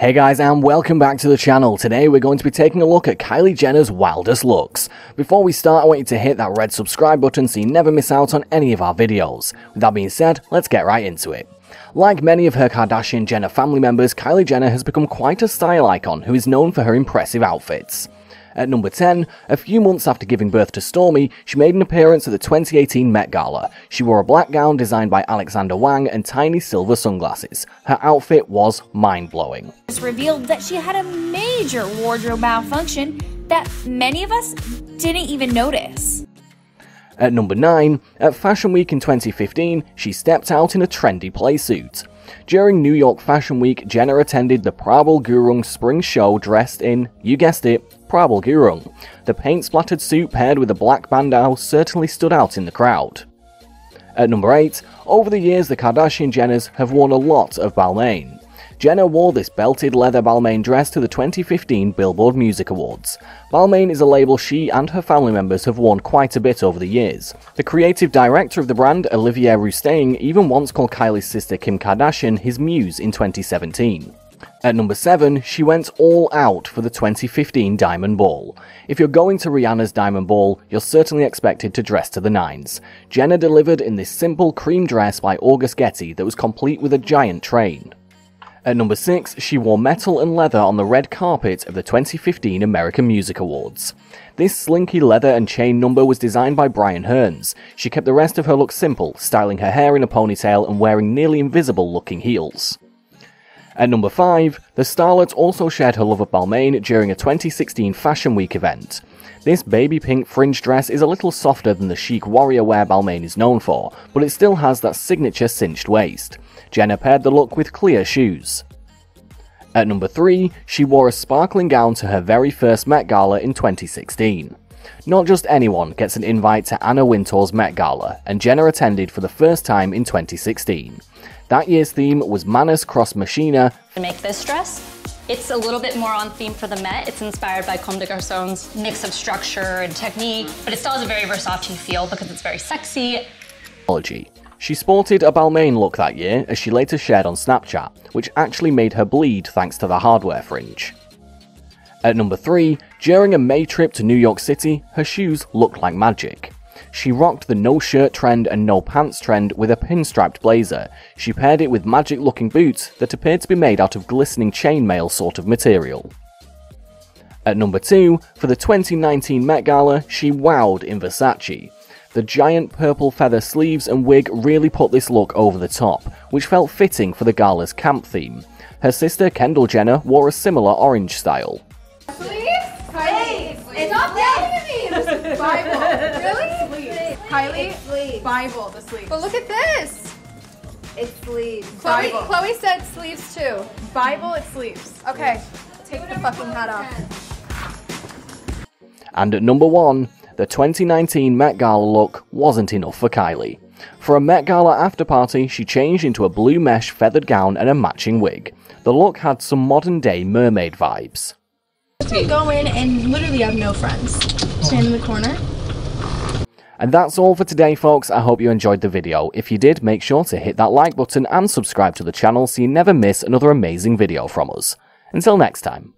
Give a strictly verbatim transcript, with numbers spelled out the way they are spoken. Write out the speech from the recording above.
Hey guys, and welcome back to the channel. Today we're going to be taking a look at Kylie Jenner's wildest looks. Before we start, I want you to hit that red subscribe button so you never miss out on any of our videos. With that being said, let's get right into it. Like many of her Kardashian Jenner family members, Kylie Jenner has become quite a style icon who is known for her impressive outfits. At number ten, a few months after giving birth to Stormi, she made an appearance at the twenty eighteen Met Gala. She wore a black gown designed by Alexander Wang and tiny silver sunglasses. Her outfit was mind-blowing. It's revealed that she had a major wardrobe malfunction that many of us didn't even notice. At number nine, at Fashion Week in twenty fifteen, she stepped out in a trendy playsuit. During New York Fashion Week, Jenner attended the Prabal Gurung spring show dressed in, you guessed it, Prabal Gurung. The paint-splattered suit paired with a black bandeau certainly stood out in the crowd. At number eight, over the years the Kardashian Jenners have worn a lot of Balmain. Jenner wore this belted leather Balmain dress to the twenty fifteen Billboard Music Awards. Balmain is a label she and her family members have worn quite a bit over the years. The creative director of the brand, Olivier Rousteing, even once called Kylie's sister Kim Kardashian his muse in twenty seventeen. At number seven, she went all out for the twenty fifteen Diamond Ball. If you're going to Rihanna's Diamond Ball, you're certainly expected to dress to the nines. Jenner delivered in this simple cream dress by August Getty that was complete with a giant train. At number six, she wore metal and leather on the red carpet of the twenty fifteen American Music Awards. This slinky leather and chain number was designed by Brian Hearns. She kept the rest of her look simple, styling her hair in a ponytail and wearing nearly invisible looking heels. At number five, the starlet also shared her love of Balmain during a twenty sixteen Fashion Week event. This baby pink fringe dress is a little softer than the chic warrior wear Balmain is known for, but it still has that signature cinched waist. Jenner paired the look with clear shoes. At number three, she wore a sparkling gown to her very first Met Gala in twenty sixteen. Not just anyone gets an invite to Anna Wintour's Met Gala, and Jenner attended for the first time in twenty sixteen. That year's theme was Manus Cross Machina. To make this dress, it's a little bit more on theme for the Met. It's inspired by Comme des Garçons' mix of structure and technique, but it still has a very Versace feel because it's very sexy. She sported a Balmain look that year, as she later shared on Snapchat, which actually made her bleed thanks to the hardware fringe. At number three, during a May trip to New York City, her shoes looked like magic. She rocked the no-shirt trend and no-pants trend with a pinstriped blazer. She paired it with magic-looking boots that appeared to be made out of glistening chainmail sort of material. At number two, for the twenty nineteen Met Gala, she wowed in Versace. The giant purple feather sleeves and wig really put this look over the top, which felt fitting for the gala's camp theme. Her sister Kendall Jenner wore a similar orange style. Sleeves? Kylie, please. It's not that me. Bible. Really? Kylie, sleeves. Bible, the sleeves. But look at this! It's sleeves. Chloe, Chloe said sleeves too. Bible, it's sleeves. Okay, take the fucking hat off. And at number one, the twenty nineteen Met Gala look wasn't enough for Kylie. For a Met Gala after-party, she changed into a blue mesh feathered gown and a matching wig. The look had some modern-day mermaid vibes. I go in and literally have no friends. Stand in the corner. And that's all for today, folks. I hope you enjoyed the video. If you did, make sure to hit that like button and subscribe to the channel so you never miss another amazing video from us. Until next time.